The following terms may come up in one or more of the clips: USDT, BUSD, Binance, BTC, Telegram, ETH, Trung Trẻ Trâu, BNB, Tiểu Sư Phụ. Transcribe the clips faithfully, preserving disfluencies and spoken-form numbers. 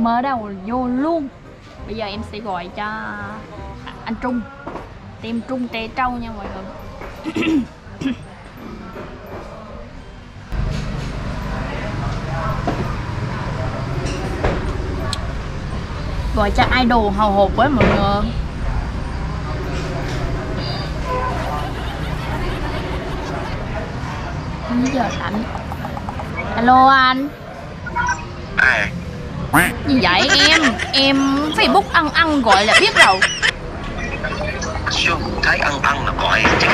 Mở đầu vô luôn. Bây giờ em sẽ gọi cho anh Trung, tìm Trung Trẻ Trâu nha mọi người. Gọi cho idol hào hộp với mọi người. Bây giờ anh. Alo anh. Gì vậy em? Em Facebook ăn ăn gọi là biết rồi. Thấy ăn ăn là gọi chứ.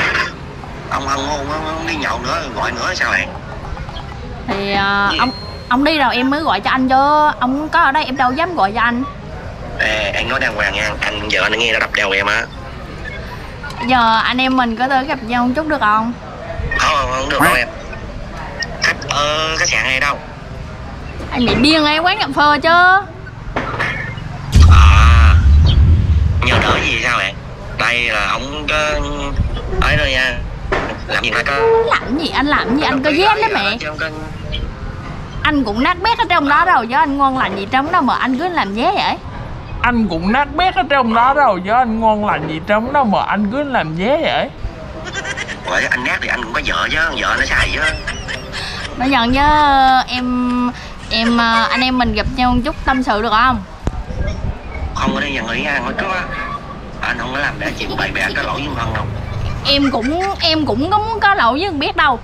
Ông ăn ngon không đi nhậu nữa gọi nữa sao vậy? Thì à, ông ông đi rồi em mới gọi cho anh chứ. Ông có ở đây em đâu dám gọi cho anh. Ê, anh nói đàng hoàng nha, anh giờ anh nghe nó đập đầu em á. Giờ anh em mình có tới gặp nhau một chút được không? Không, không được đâu em. Khách ờ, khách sạn này đâu? Anh bị điên ấy, quán cà phê chứ. À, nhờ đỡ gì sao vậy? Đây là ông có... ấy rồi nha. Làm gì mà có... Làm gì, anh làm gì, anh có dép đấy mẹ. Anh cũng nát bét ở trong đó rồi, chứ anh ngon lành gì trong đó mà anh cứ làm dế vậy? Anh cũng nát bét ở trong đó rồi, chứ anh ngon lành gì trong đó mà anh cứ làm dế vậy? Bởi anh nát thì anh cũng có vợ chứ, vợ nó xài chứ. Nó nhận chứ, em... em anh em mình gặp nhau một chút tâm sự được không? Không có đi nhận ý nha, cứ anh không có làm để chuyện bày bè có lỗi với Vân đâu. Em cũng em cũng có muốn có lỗi với thằng biết đâu.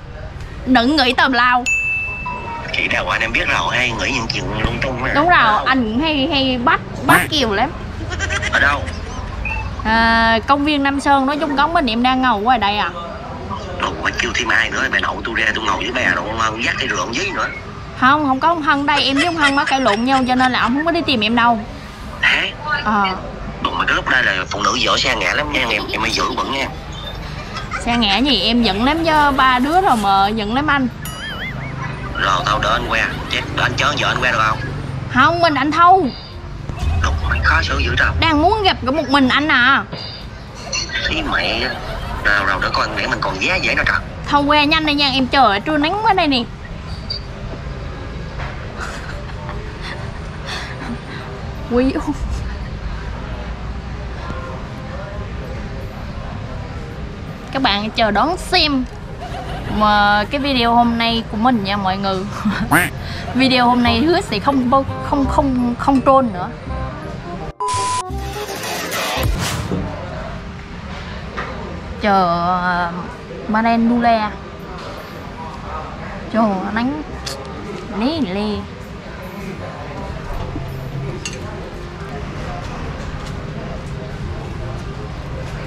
Đừng nghĩ tầm lao. Chị đào anh em biết rồi, hay nghĩ những chuyện lung tung. Đúng rồi, anh cũng hay hay bắt bắt kiều lắm. Ở đâu? À, công viên Nam Sơn nói chung cống bên em đang ngầu qua đây à. Đồ quá chiều thêm ai nữa, bà nội tôi ra tôi ngồi với bà đồ không dắt cái rượu dưới nữa. Không, không có ông Hân đây, em với ông Hân mới cãi lộn nhau cho nên là ông không có đi tìm em đâu. Hả? Ờ. Đúng mà cái lúc đây là phụ nữ dở xa ngã lắm nha, em em mới giữ bẩn nha. Xa ngã gì em giận lắm cho ba đứa rồi mà giận lắm anh. Rồi tao đỡ anh qua, chết đỡ anh chớ giờ anh qua được không? Không, mình anh thâu. Đúng mày khó xử dữ đâu. Đang muốn gặp cả một mình anh à. Ý mẹ, nào nào đỡ coi để mình còn giá dễ nào trời. Thâu qua nhanh đây nha, em chờ ở trưa nắng quá đây nè. Quý ông. Các bạn chờ đón xem mà cái video hôm nay của mình nha mọi người. Video hôm nay hứa sẽ không không không không, không troll nữa. Chờ Manendula. Trời nắng ní lì.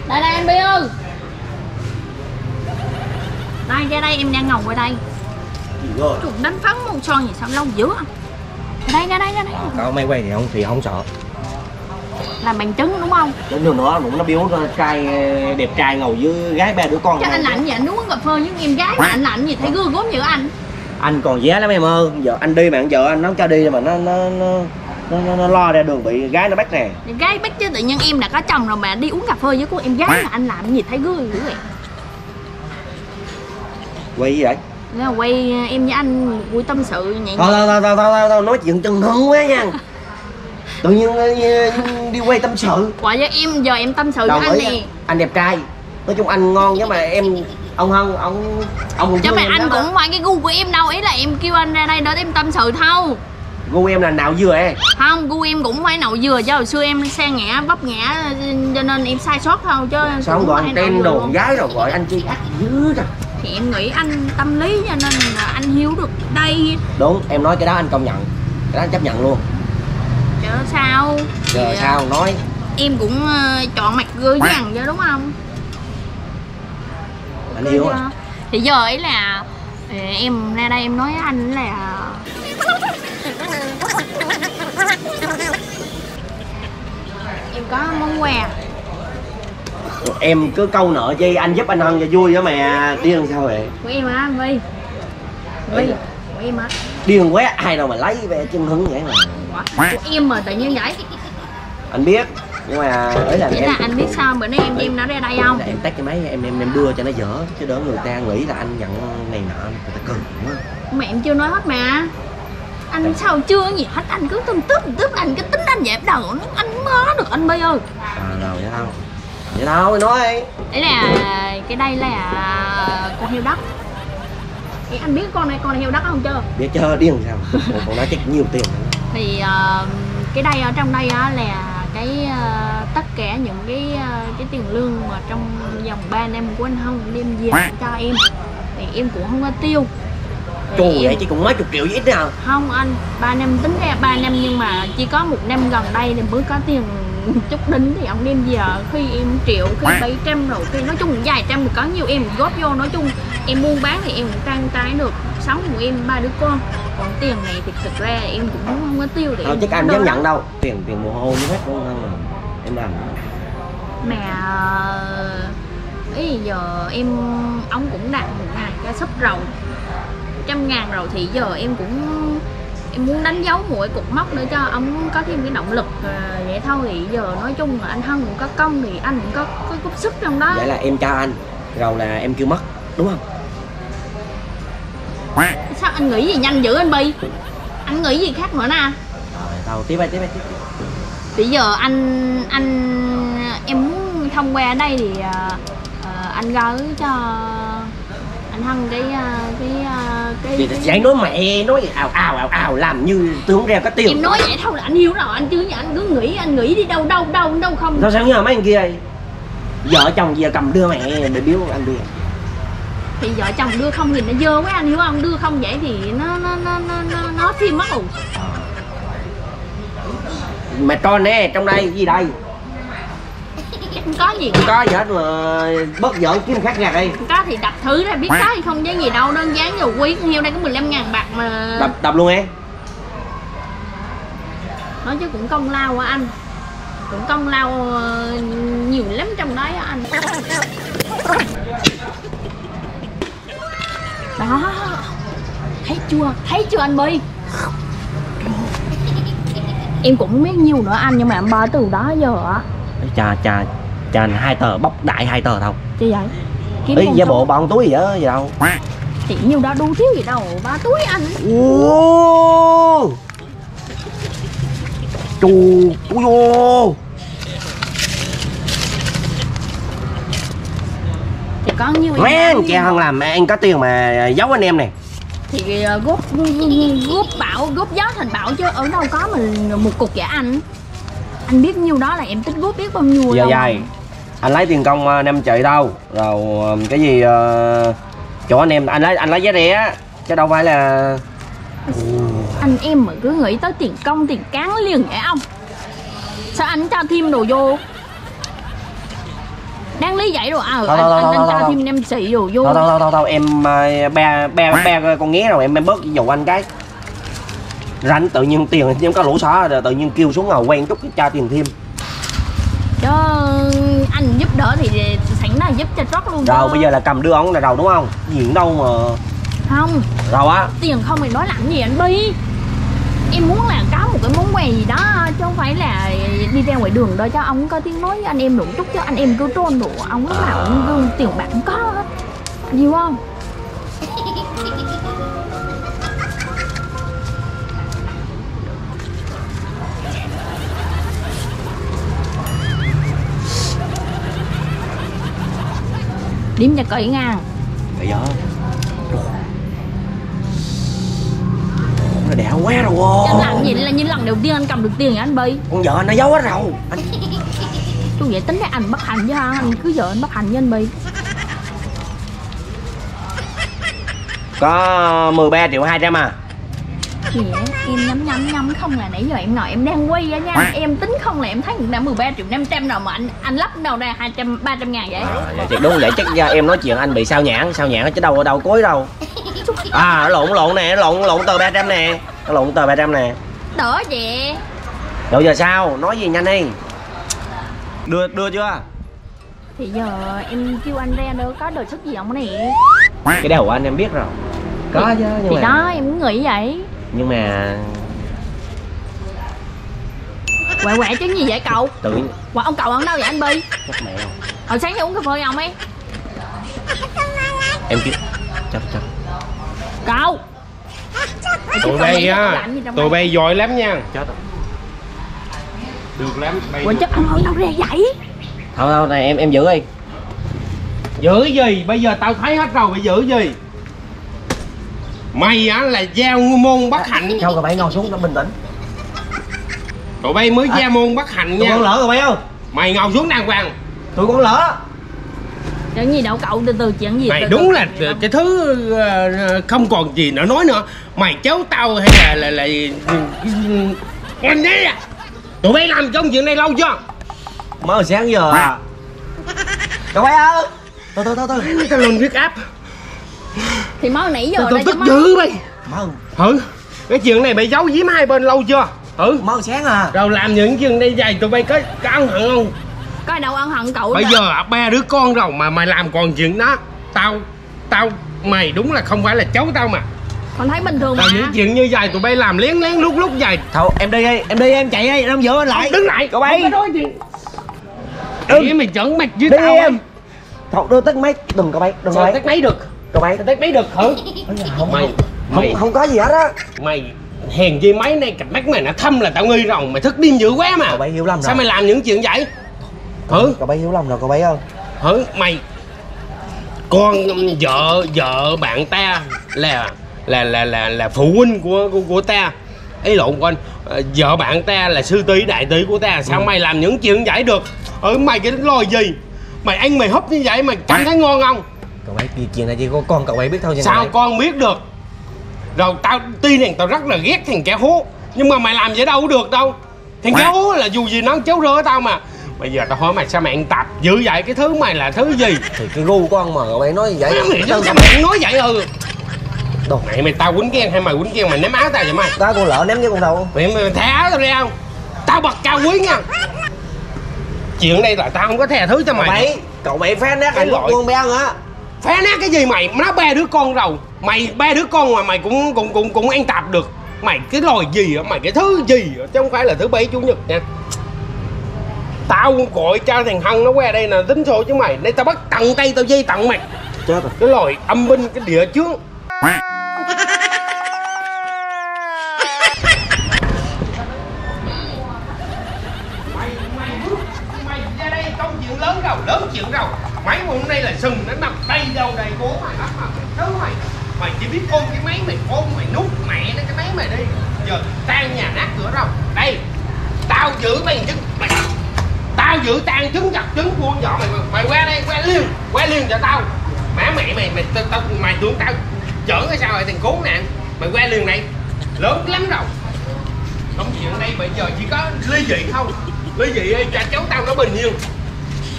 Đây đây em Bi ơi. Đây ra đây em đang ngồi ở đây. Chụp đánh phấn một son gì sao lâu dữ không? Đây ra đây ra đây. Có máy quay thì không thì không sợ. Làm bằng chứng đúng không? Chứng được nữa cũng nó biếu trai đẹp trai ngầu với gái ba đứa con. Chắc anh lạnh vậy anh uống cà phê với em gái mà anh lạnh gì thấy gương gốm dữ anh. Anh còn vé lắm em ơi. Giờ anh đi mà giờ anh nó cho đi mà nó nó nó Nó, nó, nó lo ra đường bị gái nó bắt nè. Gái bắt chứ tự nhiên em đã có chồng rồi mà đi uống cà phê với cô em gái mà anh làm gì thấy gươi dữ vậy. Quay gì vậy? Là quay em với anh vui tâm sự vậy. Thôi thôi thôi thôi thôi nói chuyện chân thân quá nha. Tự nhiên đi quay tâm sự. Quả với em giờ em tâm sự với anh nè. Anh đẹp trai. Nói chung anh ngon chứ mà em ông Hân ông ông chứ mà anh cũng phải cái gu của em đâu, ý là em kêu anh ra đây để em tâm sự thôi. Gu em là nạo dừa em. Không, gu em cũng phải nạo dừa chứ hồi xưa em sang ngã, bắp ngã cho nên em sai sót thôi chứ. Sao gọi anh tên đồn gái rồi gọi anh chi ác dữ rồi. Thì em nghĩ anh tâm lý cho nên là anh hiểu được đây. Đúng, em nói cái đó anh công nhận. Cái đó anh chấp nhận luôn. Chứ sao? Giờ sao nói. Em cũng chọn mặt gửi dằn chứ đúng không? Anh yêu à. Thì giờ ấy là em ra đây em nói với anh là em có món quà. Em cứ câu nợ chi anh giúp anh Hân cho vui đó mà điên sao vậy? Của em á anh Vy. Vy, của em á. Điên quá ai nào mà lấy về chân hứng vậy mà. Của em mà tự nhiên vậy. Anh biết nhưng mà ấy là. Chỉ là anh biết sao bữa nay em đem nó ra đây không? Em tách cái máy em em em đưa cho nó dở chứ đỡ người ta nghĩ là anh nhận này nọ người ta cười. Mẹ em chưa nói hết mà. Anh sao chưa gì hết, anh cứ tin tức tức anh cái tính anh dẹp đầu nó anh mớ được anh Bi ơi. À nào vậy đâu. Vậy đâu nói. Đấy là cái đây là con heo đất. Thì anh biết con này con này heo đất không chưa? Biết chưa, điên sao. Con nó chắc nhiều tiền. Thì uh, cái đây ở trong đây á là cái uh, tất cả những cái uh, cái tiền lương mà trong vòng ba năm của anh Hồng đem về cho em. Thì em cũng không có tiêu. Chù vậy em... chứ cũng mấy chục triệu ít nào. Không anh, ba năm tính ra ba năm nhưng mà chỉ có một năm gần đây thì mới có tiền chút đính thì ông đem giờ khi em triệu, khi bảy trăm rồi, khi nói chung vài trăm thì có nhiều em góp vô, nói chung em buôn bán thì em cũng trang trải được sống của em ba đứa con. Còn tiền này thì thực ra em cũng không có tiêu để đâu, chắc anh dám nhận đâu. Tiền tiền mồ hôi hết luôn mà em làm. Mà ý giờ em ông cũng đặt một ngày ra sắp rầu trăm ngàn rồi thì giờ em cũng em muốn đánh dấu mỗi cục mốc nữa cho ông có thêm cái động lực à, vậy thôi. Thì giờ nói chung là anh Hân cũng có công thì anh cũng có có cúp sức trong đó. Vậy là em cho anh rồi là em chưa mất đúng không? Sao anh nghĩ gì nhanh dữ anh Bi, anh nghĩ gì khác nữa nè. Rồi tao tiếp đi tiếp đi. Bây giờ anh anh em muốn thông qua đây thì uh, anh gửi cho anh Hân cái cái cái giải nói mẹ nói ào ào ào ào làm như tưởng ra có tiền. Em nói vậy thôi là anh hiểu rồi anh chứ anh cứ nghĩ anh nghĩ đi đâu đâu đâu đâu không. Sao sáng nhờ mấy anh kia đây vợ chồng giờ cầm đưa mẹ để biếu anh đưa. Thì vợ chồng đưa không thì nó dơ quá anh hiểu không, đưa không vậy thì nó nó nó nó nó, nó phim mất rồi. Mà con nè trong đây gì đây? Không có gì không có gì hết mà bớt giỡn kiếm khác nhà đi. Không có thì đập thứ ra biết có hay không chứ gì đâu, đơn giản nhiều quý con heo đây có mười lăm ngàn bạc mà đập đập luôn em. Nói chứ cũng công lao á anh, cũng công lao nhiều lắm trong đấy á anh. Đó thấy chưa, thấy chưa anh Bi? Em cũng không biết nhiều nữa anh nhưng mà em bơ từ đó giờ á. Chà chà chà hai tờ bóc đại hai tờ không chứ vậy kiếm ý giả bộ bọn túi gì đó gì đâu chỉ nhiêu đó đu thiếu gì đâu ba túi anh. Ô chù ui ô thì có nhiêu anh chị Hân làm anh có tiền mà giấu anh em này thì góp góp bão góp gió thành bão chứ ở đâu có mình một cục vậy anh. Anh biết nhiêu đó là em tích góp biết bao nhiêu dạ, đâu dạ. Anh lấy tiền công năm triệu đâu rồi cái gì uh, chỗ anh em anh lấy anh lấy giá rẻ chứ đâu phải là anh em mà cứ nghĩ tới tiền công tiền cán liền vậy ông. Sao anh cho thêm đồ vô đáng lý vậy rồi à đâu, anh, đâu, anh, đâu, anh đâu, cho đâu, thêm năm triệu đồ vô đâu đâu đâu, đâu, đâu. Em ba ba ba con nghe rồi em em bớt dụ anh cái rảnh tự nhiên tiền nhưng có lũ xó rồi tự nhiên kêu xuống ngầu quen chút cho tiền thêm chứ anh giúp đỡ thì sẵn là giúp cho trót luôn rồi đó. Bây giờ là cầm đưa ông là đầu đúng không diện đâu mà không rồi á tiền không thì nói làm gì anh Bi. Em muốn là có một cái món quà gì đó chứ không phải là đi ra ngoài đường đó cho ông có tiếng nói với anh em đủ chút chứ anh em cứ trôn đủ ông lúc nào cũng tiền bạc cũng có hết nhiều không. Điểm cho cởi ngang. Bây giờ nó đẻ quá rồi. Anh làm gì là như lần đầu tiên anh cầm được tiền vậy anh Bi? Con vợ nó giấu hết rồi anh... Tôi vậy tính ra anh bất hành chứ ha. Anh cứ vợ anh bất hành với anh Bi. Có mười ba triệu hai trăm à? Gì vậy? Em nhắm nhắm nhắm không là nãy giờ em nói em đang quay á nha. Em tính không là em thấy đã mười ba triệu năm trăm rồi mà anh anh lắp đâu ra hai trăm ba trăm ngàn vậy. À, vậy thì đúng vậy chắc em nói chuyện anh bị sao nhãn, sao nhãn chứ đâu ở đâu cối đâu. À lộn lộn nè, lộn lộn tờ ba trăm nè, lộn tờ ba trăm nè. Đỡ vậy. Rồi giờ sao? Nói gì nhanh đi. Đưa đưa chưa? Thì giờ em kêu anh ra nữa có đời sức gì không nè. Cái đầu anh em biết rồi. Có thì, chứ nhưng thì mà. Thì đó em cũng nghĩ vậy. Nhưng mà quẹ quẹ chứ gì vậy cậu? Tự quẹ ông cậu ở đâu vậy anh Bi? Chắc mẹ không. Hồi sáng đi uống cà phê không ấy? Em kiếm chắc chắc. Cậu. Tụi bay á, tụi bay giỏi lắm nha. Chết rồi. Được lắm. Quên chết không, không đâu ra vậy. Thôi thôi này em em giữ đi. Giữ gì? Bây giờ tao thấy hết rồi, mày giữ gì? Mày á là giao môn bất hạnh. Sao rồi bay ngồi xuống, nó bình tĩnh. Tụi bay mới à, giao môn bất hạnh nha. Con lỡ rồi bay không? Mày ngồi xuống đàng hoàng. Tụi con lỡ. Chuyện gì đậu cậu từ từ chuyện gì. Mày từ, đúng từ, là từ, cái thứ không còn gì nữa nói nữa. Mày cháu tao hay là là là anh đấy à. Tụi bay làm trong chuyện này lâu chưa? Mới sáng giờ à. Cậu bay ơi. Thôi thôi thôi thôi. Tao luôn huyết áp. Thì máu nãy giờ tao tức dữ bay. Máu. Ừ. Cái chuyện này mày giấu giếm hai bên lâu chưa? Ừ. Máu sáng à. Rồi làm những chuyện đây dài tụi bay có có ân hận không? Có đâu ân hận cậu. Bây đó. Giờ ba đứa con rồi mà mày làm còn chuyện đó. Tao tao mày đúng là không phải là cháu tao mà. Còn thấy bình thường tao mà. Những chuyện như vậy tụi bay làm lén lén lúc lúc vậy. Thôi em đi đi, em đi em chạy đi, em giữ anh lại. Đứng lại. Cậu bay. Ý mày chẩn mặt với đi tao em. Cậu đưa tắt máy, đừng cậu bay, đừng cậu bay. Tắt máy được. Cậu bay, tắt máy được hử? Không, mày, không, mày, không có gì hết á. Mày hèn chi máy này cặp mắt mày nó thâm là tao nghi rồi, mày thức điên dữ quá mà. Cậu bay hiểu lầm rồi. Sao mày làm những chuyện vậy? Hử? Cậu bay hiểu lầm rồi cậu bay ơi. Hử? Mày con vợ vợ bạn ta là là là là là phụ huynh của của, của ta. Ấy lộn con, vợ bạn ta là sư tỷ đại tỷ của ta, sao ừ. mày làm những chuyện vậy được? Ừ mày cái lo gì? Mày ăn mày húp như vậy mày cảm thấy ngon không? Cậu ấy kia chuyện này chỉ có con cậu ấy biết thôi. Sao con biết được? Rồi tao tuy rằng tao rất là ghét thằng kẻ hú, nhưng mà mày làm vậy đâu có được đâu. Thằng kẻ hú là dù gì nó cháu rửa tao mà. Bây giờ tao hỏi mày sao mày ăn tập dữ vậy, cái thứ mày là thứ gì? Thì cái gu con mà cậu ấy nói vậy. Mày sao mày nói vậy ừ? Đồ mẹ mày tao quýnh ghen hay mày quýnh ghen mày ném áo tao vậy mày? Tao con lỡ ném với con đầu. Mày mày thả áo tao ra không? Tao bật cao quý nha. Chuyện đây là tao không có thè thứ cho mày. Cậu mày, cậu mày phá nát hạnh phúc con bé hả? Phá nát cái gì mày? Nó ba đứa con rồi. Mày ba đứa con mà mày cũng cũng cũng cũng ăn tạp được. Mày cái loài gì hả? Mày cái thứ gì hả? Chứ không phải là thứ bảy chủ nhật nha. Tao gọi cho thằng Hân nó qua đây là tính sổ chứ mày. Đây tao bắt tận tay tao dây tận mày. Chết rồi. Cái loài âm binh cái địa chướng. Lớn chuyện đâu, máy của hôm nay là sừng nó nằm đây đâu đây cố mày lắm mà thứ mày mày chỉ biết ôm cái máy mày ôm mày nút mẹ nó cái máy mày đi giờ tan nhà nát cửa rồi đây tao giữ mày trứng mày tao giữ tan trứng chặt trứng của con vợ mày mày qua đây qua liền qua liền cho tao má mẹ mày mày tao mày tưởng tao chở hay sao vậy thằng cố nạn mày qua liền này lớn lắm rồi công chuyện đây bây giờ chỉ có ly dị không ly dị ơi cho cháu tao nó bình yên.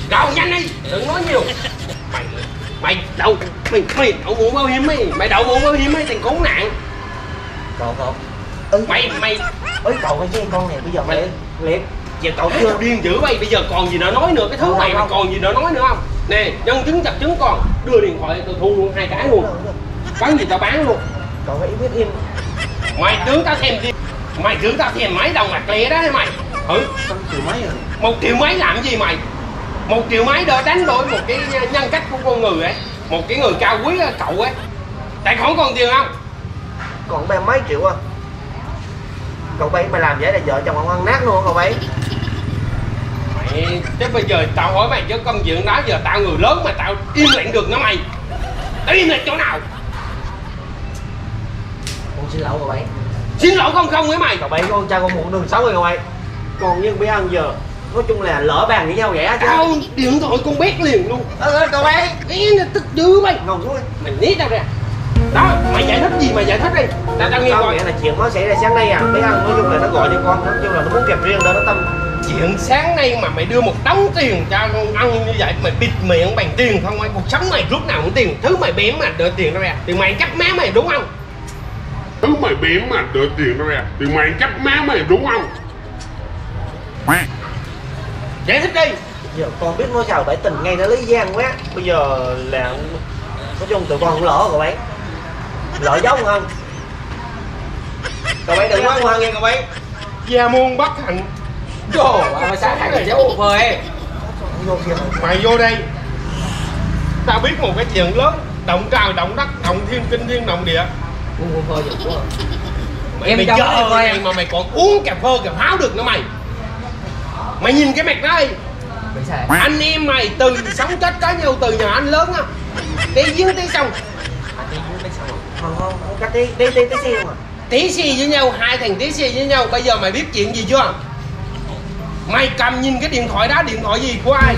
Đâu nhanh đi, đừng nói nhiều. Mày mày đậu mày mày đậu bộ bảo hiểm ấy, mày đậu bộ bảo hiểm ấy thằng khốn nạn. Cậu cậu. Ừ. Mày mày ơi cậu cái con này bây giờ mày liệt. Giờ cậu chưa điên dữ bay, bây giờ còn gì nữa nói nữa cái thứ này mà còn gì nữa nói nữa không? Nè, nhân chứng chặt chứng còn, đưa điện thoại tao thu luôn hai cái luôn. Bán gì tao bán luôn. Cậu hãy biết im. Mày tướng tao thèm gì? Mày tướng tao thèm máy đồng mặt lẻ đó mày. Ừ, một triệu mấy rồi. Một triệu mấy làm gì mày? Một triệu mấy đó đánh đổi một cái nhân cách của con người ấy. Một cái người cao quý ấy, cậu ấy. Tại không còn tiền không? Còn mấy mấy triệu à? Cậu bay mày làm vậy là vợ chồng ông ăn nát luôn cậu bay. Mày, chứ bây giờ tao hỏi mày chứ công chuyện đó giờ tao người lớn mà tao im lặng được nữa mày. Tao im lặng chỗ nào? Con xin lỗi cậu bay. Xin lỗi không không với mày. Cậu bay con trai con muộn đường xấu rồi cậu bay. Còn nhưng bé ăn giờ nói chung là lỡ bàn với nhau vậy á chứ. Tao điện thoại con bét liền luôn. Ờ cậu bé ý nó tức dữ mày. Ngồi xuống đi. Mày né tao ra. Đó mày giải thích gì mà giải thích đi. Tao tao nghe coi. Nghĩa là chuyện nó xảy ra sáng nay à. Mấy ăn nói chung là nó gọi cho con. Nói chung là nó muốn kẹp riêng đó nó tâm. Chuyện sáng nay mà mày đưa một đống tiền cho con ăn như vậy. Mày bịt miệng bằng tiền không ai. Cuộc sống mày lúc nào cũng tiền. Thứ mày bém mà đợi tiền ra ra. Tiền mày cắp má mày đúng không? Thứ mày bém mà đợi tiền ra ra. Tiền mày cắp má mày đúng không? Giải thích đi. Giờ con biết nói sao phải tình ngay nó lấy gian quá. Bây giờ là nói chung tụi con cũng lỡ cậu ấy. Lỡ giống không? Cậu ấy đừng quá ngoan nghe cậu ấy. Gia môn bất hạnh. Trời ơi sao thằng cháu về. Mày vô đây. Tao biết một cái chuyện lớn. Động trời, động đất, động thiên kinh thiên, động địa. mày, em mày chơi em mày em. Mà mày còn uống cà phê cà pháo được nữa mày. Mày nhìn cái mặt đó đi. Anh em mày từ sống chết cá nhau từ nhà anh lớn á. Tí giếng tí sông. À, tí giếng tí sông. Không không, không tí tí tí tí xe mà. Tí xe với nhau, hai thằng tí xe với nhau. Bây giờ mày biết chuyện gì chưa? Mày cầm nhìn cái điện thoại đó, điện thoại gì của ai?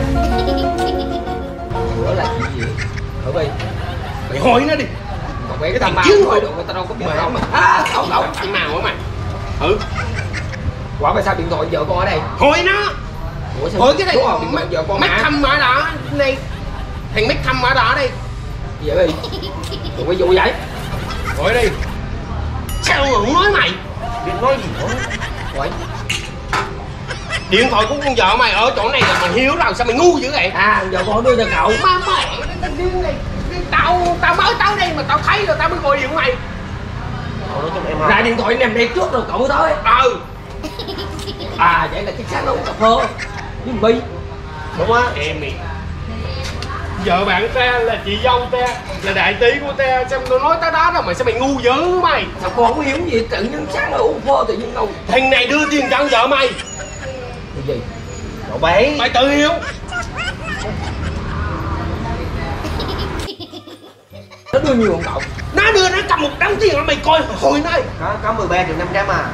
Ủa là chuyện gì? Ở đây. Mày hỏi nó đi. Còn bé cái thằng chiến thôi, người ta đâu có biết đâu mà. À, ông ông thằng nào hả mày? Ừ. Quả mày sao điện thoại vợ con ở đây? Hỏi nó. Ủa, Ủa cái này mắt thăm ở đó này, thằng mắt thăm ở đó đây. Vậy đi. Tụi cái vụ vậy. Hỏi đi. Sao mà không nói mày? Điện nói gì nữa? Hỏi. Điện thoại của con vợ mày ở chỗ này là mày hiểu rồi, sao mày ngu dữ vậy? À, giờ con đưa cho cậu. Má mày, điên này. Tao tao mới tới đây mà tao thấy rồi tao mới gọi điện mày. Cậu nói cho em ra điện thoại nằm đây trước rồi cậu tới. Ừ. À vậy là cái sáng nó uống cà phê với Bi đúng á em nè. Vợ bạn ta là chị dâu ta, là đại tí của ta, xong nó nói tới đó đâu mà sao mày ngu dữ mày. Sao con không hiểu gì, tự nhiên sáng nó uống phô tự nhiên đâu. Thằng này đưa tiền cho vợ mày. Cái gì? Cậu bé. Mày tự hiểu. Nó đưa nhiều không cậu? Nó đưa nó cầm một đống tiền mà mày coi hồi nay. Có, có mười ba triệu năm trăm à.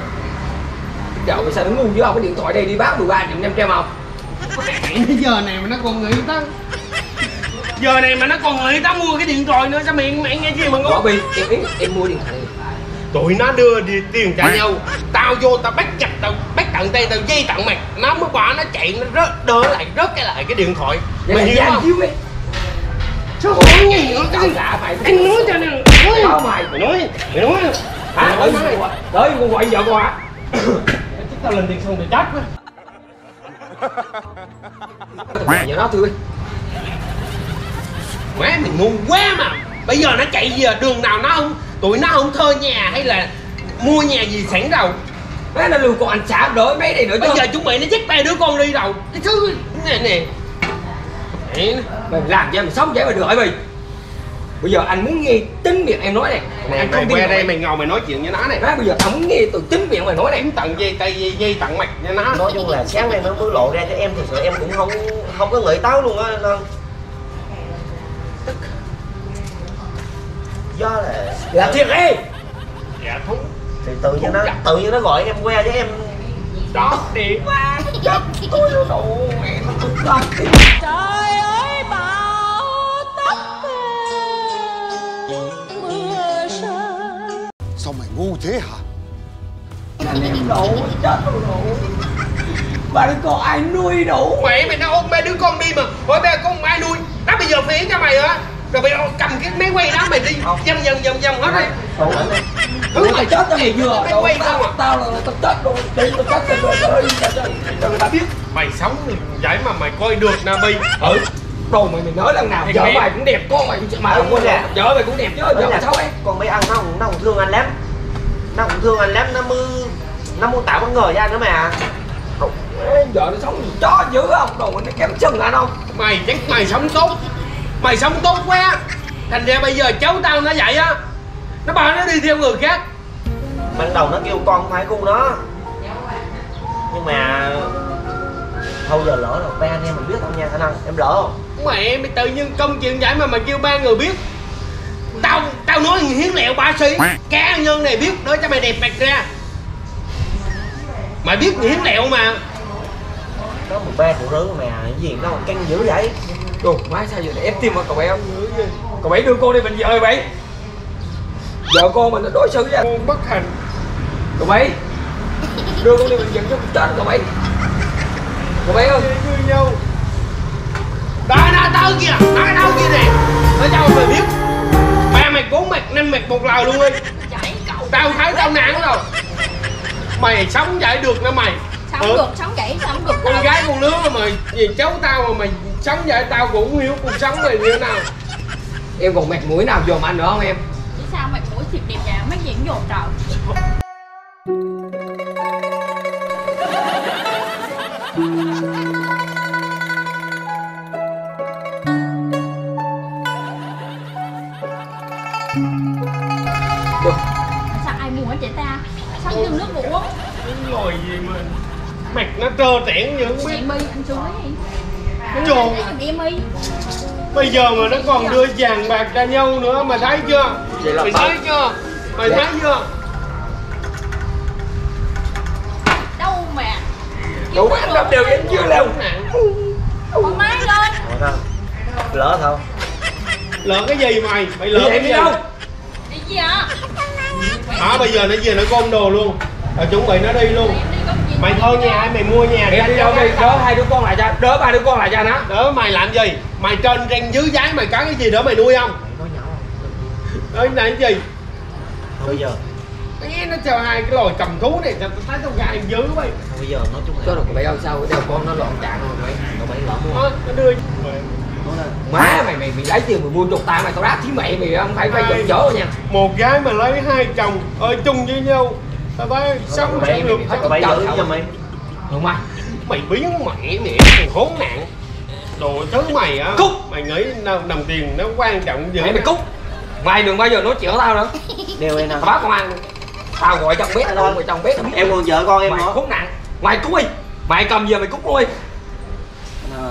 Trời sao nó ngu dữ không? Cái điện thoại đây đi bán mười ba triệu năm trăm không? Giờ này mà nó còn nghĩ tới Giờ này mà nó còn nghĩ tới mua cái điện thoại nữa. Sao mày, mày nghe gì mà ngu? Bỏ Bi, em, em, em mua điện thoại đi. Tụi nó đưa đi, tiền trả nhau. Tao vô tao bắt chặt, tao bắt tận tay, tao dây tận mày. Nó mới quả nó chạy, nó rớt, đỡ lại, rớt cái lại cái điện thoại. Mày hiểu không? Chứ không nghe gì nữa. Anh nói cho nên nói mày. Mày nói, mày nói hả? Tới con quậy vợ con hả? Chúng ta lên tiền xong thì chết quá. Giờ nó tui. Má mình ngu quá mà. Bây giờ nó chạy giờ đường nào nó không, tụi nó không thơ nhà hay là mua nhà gì sẵn đâu. Má nó lưu con anh xã đổi mấy này nữa. Bây giờ chuẩn bị nó dắt ba đứa con đi đâu. Cái thứ này nè. Mày làm cho mày sống vậy mà được hỏi mày. Bây giờ anh muốn nghe tính miệng em nói này. Này anh mày qua đây mày ngồi mày nói chuyện với nó này. Má bây giờ tao muốn nghe từ tính miệng mày nói này. Em tận dây tay dây, dây tận mạch cho nó. Nói chung là sáng nay nó mới lộ ra cho em, thật sự em cũng không không có nghĩ táo luôn á. Do là làm thiệt đi. Dạ thú. Thì tự nhiên nó tự nhiên nó gọi em qua với em. Đó đi qua. Chết tôi đồ mẹ nó. Trời ơi bà. Sao mày ngu thế hả? Anh em đủ chết rồi đủ. Ba đứa con ai nuôi đủ. Mẹ mày nó ôm ba đứa con đi mà. Hỏi ba con ai nuôi. Nó bây giờ phí cho mày hả? Rồi mày cầm cái máy quay đó mày đi vòng vòng vòng vòng hết đi. Đúng mày chết tao mày vừa. Tao tao tao là tao chết rồi. Đi tao chết rồi. Cho người ta biết. Mày sống vậy mà mày coi được nè Bi. Ừ. Đồ mày mày nói lần nào vợ mày cũng đẹp, con mày cũng mà quên nè, vợ mày cũng đẹp chứ, vợ mày xấu ấy. Còn mấy ăn nó cũng nó cũng thương anh lắm, nó cũng thương anh lắm, nó mư nó muốn tạo bất ngờ với anh nữa mà. Đồ, vợ nó sống chó dữ không, đồ mày nó kém chân anh không? Mày chắc mày sống tốt, mày sống tốt quá, thành ra bây giờ cháu tao nó vậy á, nó bảo nó đi theo người khác. Ban đầu nó kêu con phải cu nó, nhưng mà thôi giờ lỡ rồi, ba anh em mình biết không nha Thanh Hân, em lỡ không? Mẹ mày tự nhiên công chuyện vậy mà mày kêu ba người biết. Tao tao nói hiến lẹo ba sĩ, cá nhân này biết nói cho mày đẹp mặt ra. Mày biết hiến lẹo mà. Có mười ba triệu rưỡi mà gì nó căng dữ vậy. Đồ má sao giờ để ép tim mà cậu em. Cậu bảy đưa cô đi bệnh viện ơi bảy. Vợ con mình nó đối xử ra bất hạnh. Cậu bảy đưa con đi bệnh viện cho chết cậu bảy. Cậu bảy ơi. Đó nó tới kia, nó đâu kia nè. Nó cho mày biết ba mày bốn mặt năm mặt một lầu luôn đi. Tao thấy tao nản rồi. Mày sống vậy được nữa mày. Sống ừ. Được, sống vậy sao không được. Con gái con lứa mà mày, nhìn cháu tao mà mày sống vậy tao cũng không hiểu cuộc sống này như thế nào. Em còn mặt mũi nào dòm anh nữa không em? Chứ sao mặt mũi thiệt đẹp nhà mấy diễn dồn trời. Sao ai mua hả chị ta? uống nhiều nước uống. Cái ngồi gì mà mặt nó trơ trẽn như không biết. Mi anh chú ý. Trồn. Bây giờ mà nó còn đưa vàng bạc ra nhau nữa, mày thấy chưa? Mày thấy chưa? Mày thấy chưa? Đâu mà. Đủ anh đập đều dính chưa luôn. Còn máy lên. Lỡ không? Lỡ cái gì mày? Mày lỡ cái gì? Đi gì hả? Hả bây giờ nó về nó gom đồ luôn. Rồi chuẩn bị nó đi luôn. Mày thôi nhà ai mày mua nhà đi đâu đi đỡ hai đứa con lại cho đỡ ba đứa con lại cho nó đỡ mày làm gì mày trên răng dưới giái mày cắn cái gì đỡ mày nuôi không đấy này cái gì bây giờ nghe nó cho hai cái lòi cầm thú này tao thấy tao gai dữ mày bây giờ nói chung là mày đâu sao đâu con nó loạn trạng rồi mày tụi mày lỡ mua nó đưa má mày mày mày lấy tiền mày mua chuột ta mày tao đáp thí mày mày không phải phải giận dỗ nha một gái mà lấy hai chồng ở chung với nhau. Tao thấy sống mày, được hết tao trời cho mày. Không mày. Mày biến mẹ mẹ thằng khốn nạn. Đồ thứ mày á. Cút. Mày nghĩ đồng tiền nó quan trọng gì? Mày, mày cút. Mày đừng bao giờ nói chuyện với tao nữa. Điều này nè. Tao báo công an. Tao gọi chồng biết thôi, mày chồng biết. Em còn vợ con em mày nữa. Khốn nạn. Mày cút đi. Mày cầm giờ mày cút luôn đi. À.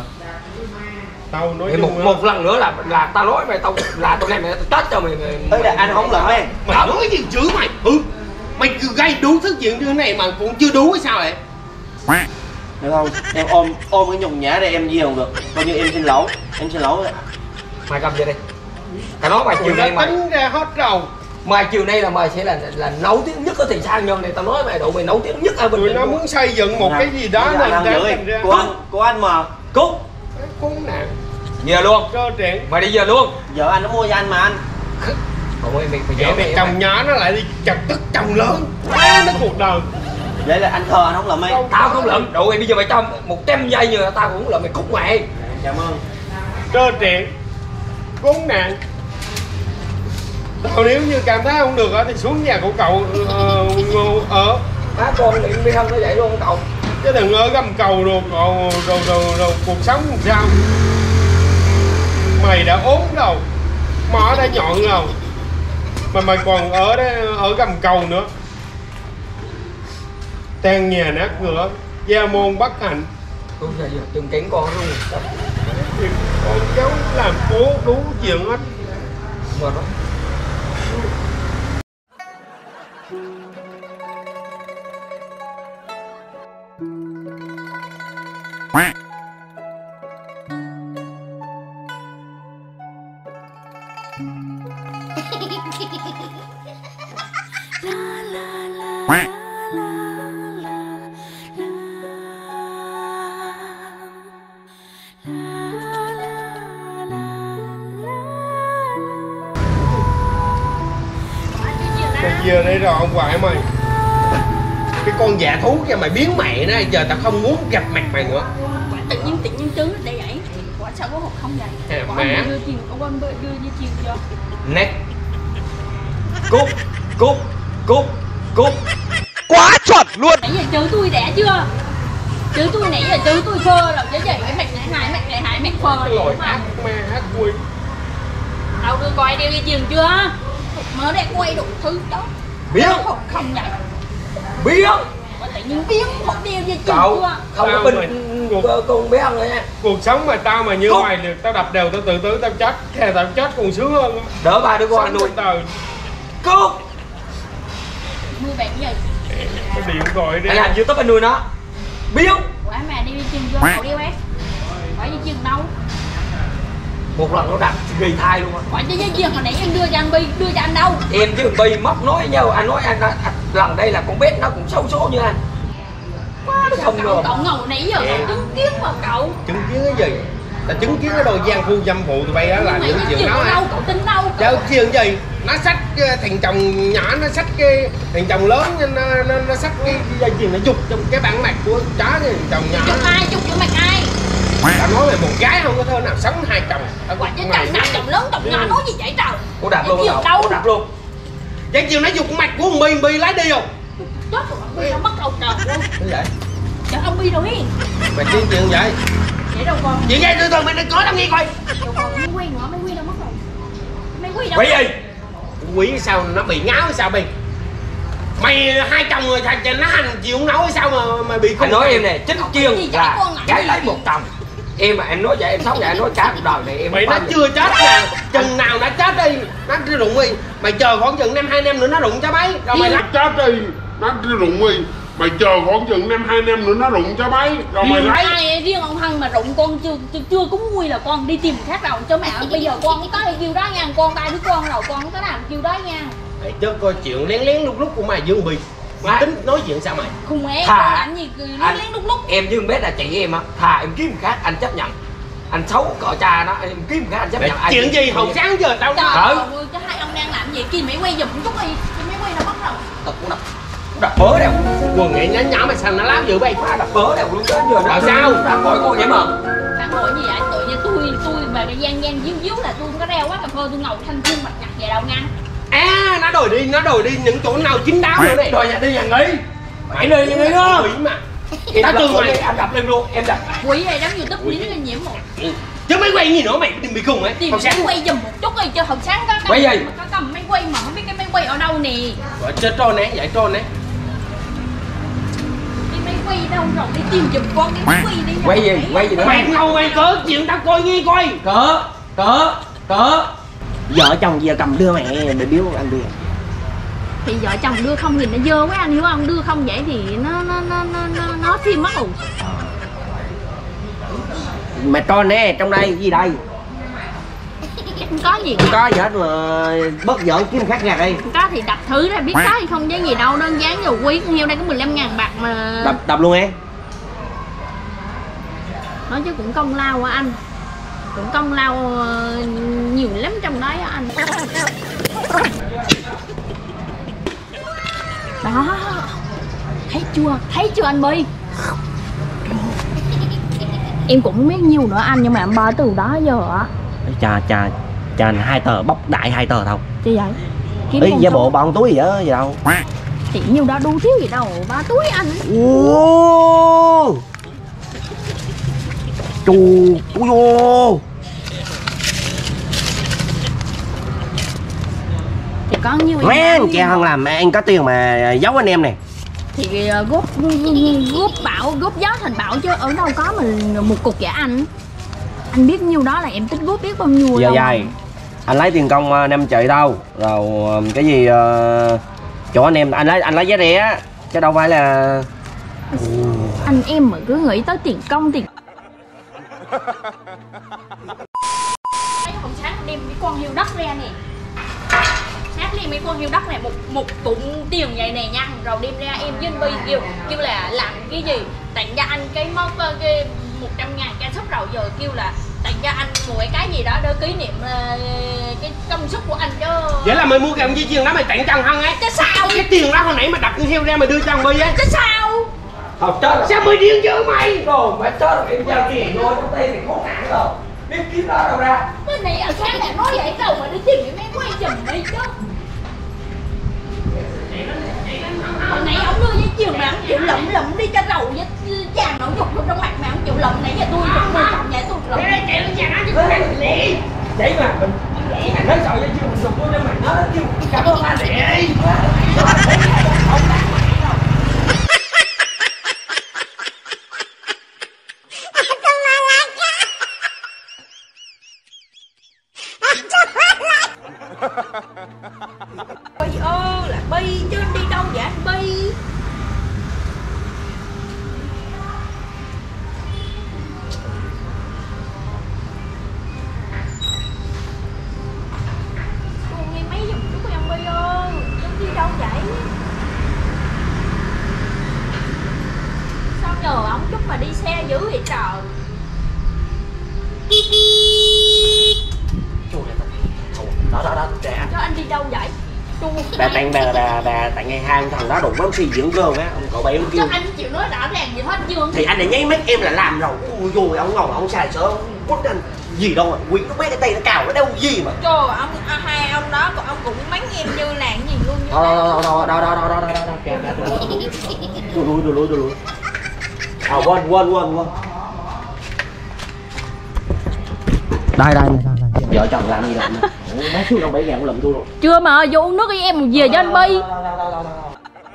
Tao nói một, một lần nữa là là tao nói mày tao là tụi này mày tết cho mày. Tới đây anh không lỡ em. Mày nói gì chữ mày. Ừ. Mày cứ gây đủ thứ chuyện như thế này mà cũng chưa đủ hay sao vậy? Được không? Em ôm ôm cái nhục nhã đây em gì không được. Coi như em xin lỗi, em xin lỗi. Mày cầm về đi. Tao nói mày chiều nay mày tính ra hết rồi. Mày chiều nay là mày sẽ là là nấu tiếng nhất ở thị xã Nhơn này tao nói mày đủ mày nấu tiếng nhất ở bên. Tụi nó muốn xây dựng một cái gì đó là đang ra. Của anh, của anh mà. Cút. Cút nè. Về luôn. Mày đi về luôn. Vợ anh nó mua cho anh mà anh. Ôi, mày, mày vậy mày chồng mày. Nhỏ nó lại đi chặt tức chồng lớn à, nó cuộc đời vậy là anh thờ anh không lượm mày tao không lượm đủ mày bây giờ mày cho một trăm giây rồi tao cũng lượm mày cút mày cảm ơn trơ trẹn khốn nạn tao nếu như cảm thấy không được thì xuống nhà của cậu ở má con điện bi thân nó vậy luôn cậu chứ đừng ở gầm cầu rồi rồi rồi rồi, rồi. Cuộc sống làm sao mày đã ốm rồi mỏ đã nhọn rồi mà mày còn ở đó, ở gầm cầu nữa tan nhà nát cửa gia môn bất hạnh không sao giờ từng cánh con luôn con cháu làm cố đủ chuyện hết mệt lắm. Giờ đây rồi ông ngoại mày cái con dạ thú kia mày biến mẹ đó giờ tao không muốn gặp mặt mày nữa tự nhiên tự nhiên trứng đây vậy quả sao có hộp không vậy à, mẹ đưa chiều ông quên đưa dây chuyền cho nè cút cút cút cút quá chuẩn luôn nãy giờ chữ tôi đẻ chưa chữ tôi nãy giờ chữ tôi phơ làm cái gì cái mặt này hại mặt này hại mặt phơ rồi mà hát vui tao đưa coi đeo dây chuyền chưa mở đây quay đủ thứ đó biết không không vậy biết mà tự nhiên biến một điều gì cậu không có bình con bé ăn rồi nha cuộc sống mà tao mà như cút. Mày được tao đập đều tao tự tử tao chết thề tao chết còn sướng hơn đỡ ba đứa con nuôi tao cút nuôi bạn gì cái điện thoại đi làm YouTube anh nuôi nó biết quả mà đi chừng vô cậu đi bé quả gì chừng đâu một lần nó đặt ghi thai luôn á phải chứ với chuyện hồi nãy em đưa cho anh Bi đưa cho anh đâu em với Bi móc nói với nhau anh nói anh, anh, anh lần đây là con bé nó cũng xấu số như anh quá không cậu, cậu ngầu nãy giờ yeah. Chứng kiến mà cậu chứng kiến cái gì là chứng kiến cái đồ gian phu dâm phụ tụi bay á là những chuyện đó đâu cậu tin đâu cậu chuyện gì nó xách thằng chồng nhỏ nó xách cái thằng chồng lớn nên nó nó, nó xách cái dây chuyền nó chụp trong cái bản mặt của chó thì chồng nhỏ chụp ai chụp chỗ mặt ai tao nói về một gái không có thơ nào sống hai chồng tao quạt với chồng nào chồng lớn chồng nhỏ nói gì vậy trời cô đạp luôn đâu cô đạp luôn vậy chiều nãy giục mặt của ông Bi Bi lái đi không chết rồi ông Bi nó mất đầu trời luôn cái vậy chở ông Bi đâu đi mày chuyện chuyện vậy vậy đâu con chuyện vậy từ từ mày nói có tao nghe coi mày quên nữa mày quên đâu mất rồi mày quên đâu quỷ gì quỷ sao nó bị ngáo sao Bi Mày hai chồng rồi thằng nó hành chịu không nói sao mà mày bị khùng. Anh nói em nè, chính chuyên là gái lấy một chồng. Em mà em nói vậy em sống vậy, em nói cả cuộc đời này em. Mày nó chưa chết nè, chừng nào nó chết đi, nó rụng đi. Mày chờ khoảng chừng năm hai năm nữa nó rụng cho bấy. Rồi mày nó chết đi, nó rụng đi. Mày chờ khoảng chừng năm hai năm nữa nó rụng cho bấy. Rồi mày lấy. Ai riêng ông Hân mà rụng con chưa chưa cúng nguôi là con đi tìm khác đầu cho mẹ. Bây giờ con mới tới kêu đó nha, con ba đứa con rồi con tới làm kêu đó nha. Chứ coi chuyện lén lén lúc lúc của mày Dương Bì mày tính nói chuyện sao mày không em thà anh gì lén lén lúc lúc em Dương biết là chị em á, thà em kiếm khác anh chấp nhận, anh xấu cọ cha nó em kiếm khác anh chấp nhận. Chuyện gì hồi sáng giờ tao nói chứ hai ông đang làm gì kia mày quay giùm chút đi, mày quay nó mất rồi tao cũng đập đập bớ đâu quần nghệ nhá nhỏ mày xanh nó láo dữ bay quá đập bớ đâu luôn. Đến giờ nó sao tao gọi con vậy mà tao gọi gì vậy? Tụi như tôi tôi mà gian gian díu díu là tôi có reo quá cà phê tôi ngầu thanh thiên mặt nhặt về đâu nha. À, nó đổi đi, nó đổi đi những chỗ nào chính đáo nữa đây. Đòi nhà đi nhà nghỉ. Mày đi nhà nghỉ đó. Quỷ mà. Tao từ mày em đập lên luôn, em đập. Quỷ này đám YouTube đi nó là nhiễm một. Chứ mấy quay gì nữa mày đừng bị khùng ấy. Hồi sáng quay giùm một chút đi chứ hồi sáng có quay gì? Có cầm máy quay mà không biết cái máy quay ở đâu nè. Gọi chết trôn nè, dạy trôn nè. Cái máy quay đâu rồi đi tìm giùm con cái máy quay đi. Quay gì? Quay gì nữa? Mày ngâu mày cớ chuyện tao coi nghe coi. Cớ, cớ, cớ. Vợ chồng giờ cầm đưa mẹ để biếu anh đưa. Thì vợ chồng đưa không thì nó dơ quá anh hiểu không? Đưa không vậy thì nó nó nó nó nó phim mất rồi. Mẹ cho nè, trong đây gì đây? Không có gì. Không có gì hết mà bớt vợ kiếm khác nhà đi. Không có thì đập thứ ra biết có hay không chứ gì đâu, đơn giản dầu quý con heo đây có mười lăm ngàn bạc mà. Đập đập luôn em. Nói chứ cũng công lao quá anh. Cũng công lao nhiều lắm trong đó á anh. Đó. Thấy chưa? Thấy chưa anh Bi? Em cũng không biết nhiều nữa anh nhưng mà em bơ từ đó giờ á. Chà chà chà hai tờ bóc đại hai tờ không? Chứ vậy. Kiếm với bộ bọn túi gì đó gì đâu. Chỉ nhiêu đó đu thiếu gì đâu, ba túi anh. Wow. Chù, ui ô. Thì có nhiêu em chị không làm, anh có tiền mà giấu anh em nè. Thì góp góp bão, góp gió thành bão chứ ở đâu có mình một cục vậy anh. Anh biết nhiêu đó là em tích góp biết bao nhiêu đâu. Dài anh lấy tiền công năm triệu đâu. Rồi cái gì chỗ anh em anh lấy anh lấy giá rẻ chứ đâu phải là anh em mà cứ nghĩ tới tiền công tiền. Thấy hôm sáng đem cái con heo đất ra nè, sáng đem cái con heo đất này một một cụm tiền vậy này nha, rồi đem ra em với anh Bi kêu kêu là làm cái gì tặng cho anh cái món cái một trăm ngàn ca súp, rồi giờ kêu là tặng cho anh một cái gì đó để kỷ niệm cái công sức của anh chứ. Vậy là mày mua cái dây chuyền đó mày tặng cho Hân ấy chứ sao? Cái tiền đó hồi nãy mày đặt con heo ra mày đưa cho anh Bi ấy chứ sao? Học chết rồi. Sao mới điên chứ mày? Rồi mày chết rồi em giao tiền thôi, trong tay thì khốn nạn rồi. Biết kiếm đó đâu ra. Cái này ở sáng là nói vậy đâu mà đi tìm cái mấy quay chùm đi chứ. Hồi nãy ổng đưa với chiều mà ổng chịu lụm lụm đi cho đầu với chàng ổng dục trong mặt mà ổng chịu lụm nãy giờ tôi chụp mười chồng vậy tôi lụm. Đây đây chạy lên nhà nó chứ không phải mình lì. Chạy mà mình lì mà nói sợ với chiều mình chụp vô cho mặt nó chứ cảm ơn anh lì. Ôi ơ là Bi chứ đi đâu vậy anh Bi? Con nghe mấy giùm chút coi ông Bi ơi, con đi đâu vậy? Sao nhờ ông chút mà đi xe dữ vậy trời? Đâu vậy? Bà tặng bà bà bà tặng ngay hai ông thằng đó đụng bấm phi dưỡng gơn á, ông cậu bảy ông kêu. Cho anh chịu nói rõ ràng gì hết chưa? Thì anh này nháy mắt em là làm rồi. Ui dồi ông ngầu ông xài sợ quất anh gì đâu mà quỷ nó bé cái tay nó cào nó đâu gì mà. Trời ông hai ông đó còn ông cũng mắng em như làng gì luôn. Đâu đâu đâu đâu đâu đâu đâu kìa kìa tụi lùi tụi lùi tụi lùi. À quên quên quên quên. Đây đây. Vợ chồng làm gì làm? Má xuống đâu bảy ngàn cũng lụm tôi rồi. Chưa mà vô uống nước đi em về cho anh Bi.